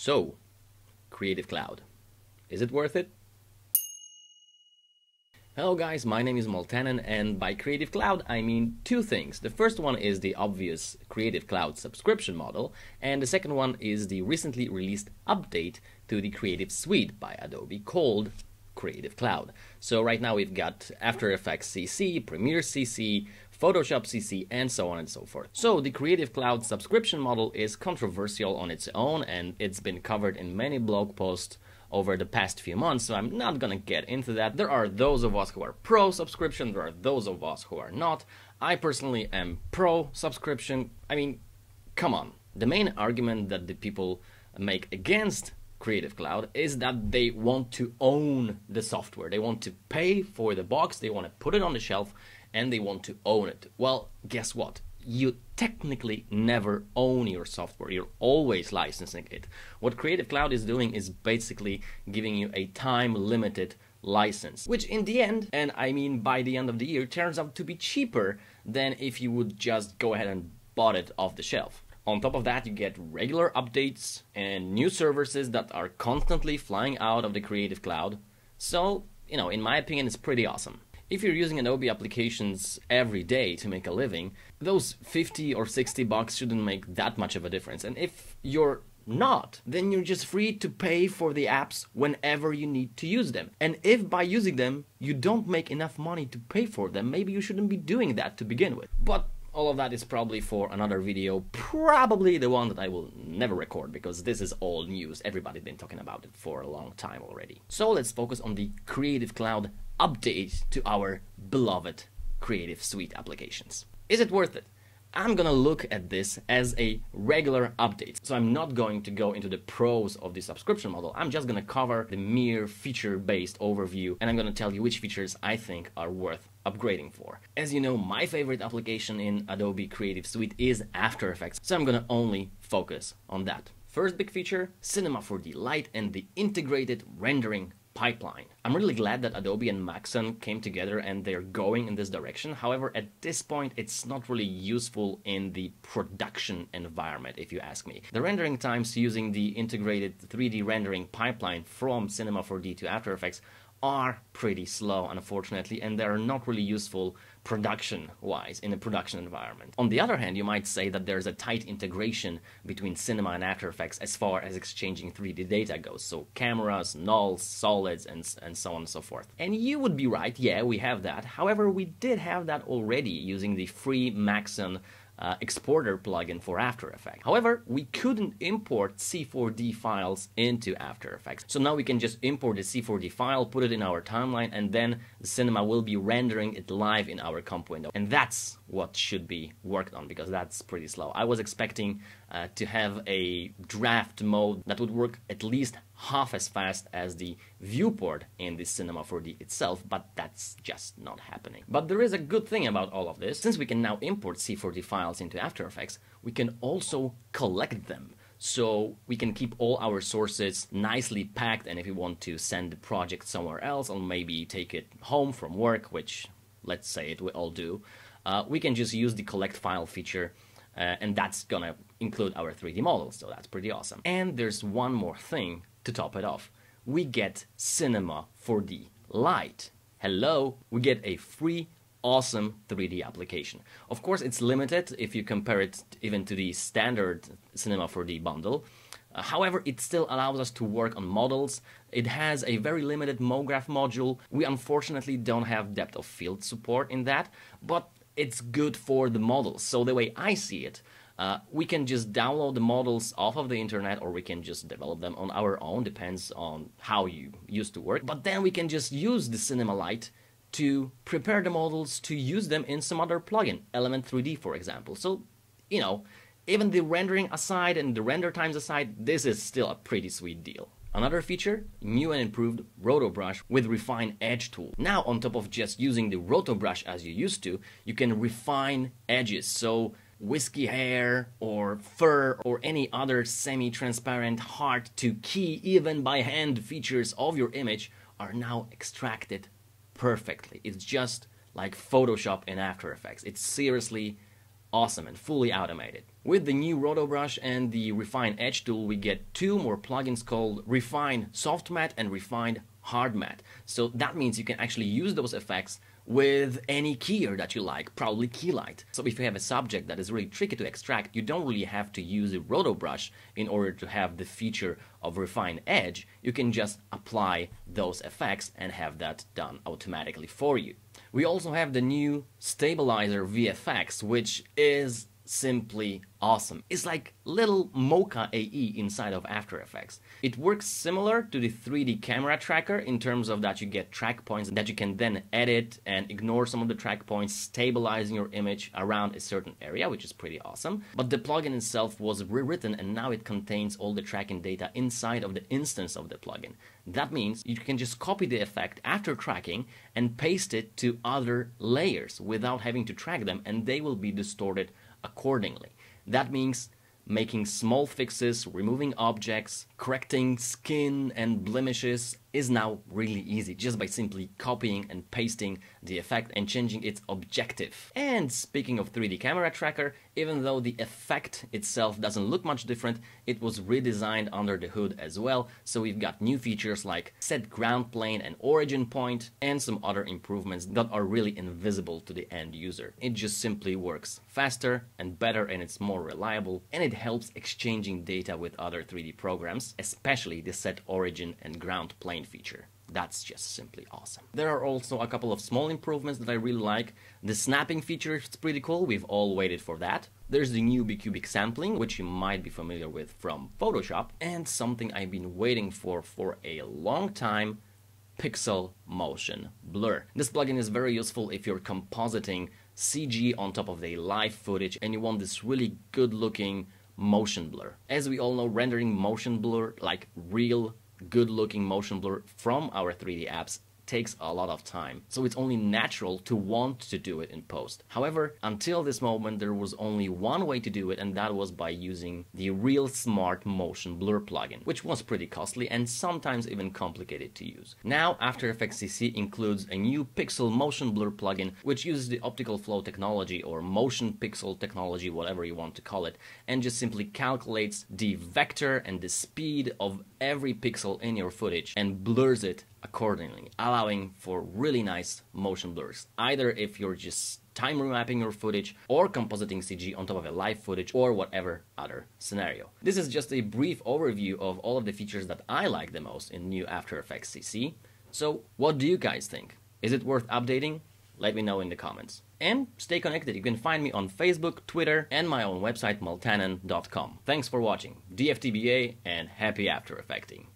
So, Creative Cloud. Is it worth it? Hello guys, my name is Moltanen, and by Creative Cloud I mean two things. The first one is the obvious Creative Cloud subscription model, and the second one is the recently released update to the Creative Suite by Adobe called Creative Cloud. So right now we've got After Effects CC, Premiere CC, Photoshop CC, and so on and so forth. So the Creative Cloud subscription model is controversial on its own, and it's been covered in many blog posts over the past few months, so I'm not gonna get into that. There are those of us who are pro subscription, there are those of us who are not. I personally am pro subscription. I mean, come on. The main argument that the people make against Creative Cloud is that they want to own the software. They want to pay for the box, they want to put it on the shelf, and they want to own it. Well, guess what? You technically never own your software. You're always licensing it. What Creative Cloud is doing is basically giving you a time-limited license, which in the end, and I mean by the end of the year, turns out to be cheaper than if you would just go ahead and bought it off the shelf. On top of that, you get regular updates and new services that are constantly flying out of the Creative Cloud. So, you know, in my opinion, it's pretty awesome. If you're using Adobe applications every day to make a living, those 50 or 60 bucks shouldn't make that much of a difference. And if you're not, then you're just free to pay for the apps whenever you need to use them. And if by using them, you don't make enough money to pay for them, maybe you shouldn't be doing that to begin with. But all of that is probably for another video, probably the one that I will never record, because this is all news. Everybody's been talking about it for a long time already. So let's focus on the Creative Cloud update to our beloved Creative Suite applications. Is it worth it? I'm gonna look at this as a regular update. So I'm not going to go into the pros of the subscription model. I'm just gonna cover the mere feature-based overview, and I'm gonna tell you which features I think are worth upgrading for. As you know, my favorite application in Adobe Creative Suite is After Effects, so I'm gonna only focus on that. First big feature, Cinema 4D Lite and the integrated rendering pipeline. I'm really glad that Adobe and Maxon came together and they're going in this direction. However, at this point, it's not really useful in the production environment, if you ask me. The rendering times using the integrated 3D rendering pipeline from Cinema 4D to After Effects are pretty slow, unfortunately, and they're not really useful production-wise in a production environment. On the other hand, you might say that there's a tight integration between Cinema and After Effects as far as exchanging 3D data goes, so cameras, nulls, solids, and so on and so forth. And you would be right, yeah, we have that. However, we did have that already using the free Maxon exporter plugin for After Effects. However, we couldn't import C4D files into After Effects. So now we can just import the C4D file, put it in our timeline, and then the cinema will be rendering it live in our comp window. And that's what should be worked on, because that's pretty slow. I was expecting to have a draft mode that would work at least half as fast as the viewport in the Cinema 4D itself, but that's just not happening. But there is a good thing about all of this. Since we can now import C4D files into After Effects, we can also collect them. So we can keep all our sources nicely packed, and if we want to send the project somewhere else or maybe take it home from work, which let's say it we all do, we can just use the collect file feature. And that's gonna include our 3D models, so that's pretty awesome. And there's one more thing to top it off. We get Cinema 4D Lite. Hello, we get a free, awesome 3D application. Of course, it's limited if you compare it even to the standard Cinema 4D bundle. However, it still allows us to work on models. It has a very limited MoGraph module. We unfortunately don't have depth of field support in that, but it's good for the models. So the way I see it, we can just download the models off of the internet, or we can just develop them on our own, depends on how you used to work. But then we can just use the Cinema Lite to prepare the models to use them in some other plugin, element 3D, for example. So, you know, even the rendering aside and the render times aside, this is still a pretty sweet deal. Another feature, new and improved Rotobrush with Refine Edge tool. Now, on top of just using the Rotobrush as you used to, you can refine edges. So wispy hair or fur or any other semi-transparent, hard to key even by hand features of your image are now extracted perfectly. It's just like Photoshop in After Effects. It's seriously awesome and fully automated. With the new RotoBrush and the Refine Edge tool, we get two more plugins called Refine Soft Matte and Refine Hard Matte. So that means you can actually use those effects with any keyer that you like, probably Keylight. So if you have a subject that is really tricky to extract, you don't really have to use a RotoBrush in order to have the feature of Refine Edge. You can just apply those effects and have that done automatically for you. We also have the new Stabilizer VFX, which is simply awesome. It's like little Mocha AE inside of After Effects. It works similar to the 3D camera tracker in terms of that you get track points that you can then edit and ignore some of the track points, stabilizing your image around a certain area, which is pretty awesome. But the plugin itself was rewritten and now it contains all the tracking data inside of the instance of the plugin. That means you can just copy the effect after tracking and paste it to other layers without having to track them, and they will be distorted accordingly. That means making small fixes, removing objects, correcting skin and blemishes is now really easy just by simply copying and pasting the effect and changing its objective. And speaking of 3D camera tracker, even though the effect itself doesn't look much different, it was redesigned under the hood as well. So we've got new features like set ground plane and origin point and some other improvements that are really invisible to the end user. It just simply works faster and better, and it's more reliable, and it helps exchanging data with other 3D programs, especially the set origin and ground plane feature. That's just simply awesome. There are also a couple of small improvements that I really like. The snapping feature is pretty cool. We've all waited for that. There's the new bicubic sampling, which you might be familiar with from Photoshop, and something I've been waiting for a long time, pixel motion blur. This plugin is very useful if you're compositing CG on top of the live footage and you want this really good looking motion blur. As we all know, rendering motion blur, like real good-looking motion blur from our 3D apps, takes a lot of time, so it's only natural to want to do it in post. However, until this moment, there was only one way to do it, and that was by using the Real Smart Motion Blur plugin, which was pretty costly and sometimes even complicated to use. Now, After Effects CC includes a new Pixel Motion Blur plugin, which uses the optical flow technology or motion pixel technology, whatever you want to call it, and just simply calculates the vector and the speed of every pixel in your footage and blurs it accordingly, allowing for really nice motion blurs, either if you're just time remapping your footage or compositing CG on top of a live footage or whatever other scenario. This is just a brief overview of all of the features that I like the most in new After Effects CC. So what do you guys think? Is it worth updating? Let me know in the comments. And stay connected. You can find me on Facebook, Twitter, and my own website, maltaannon.com. Thanks for watching. DFTBA, and happy After Effecting.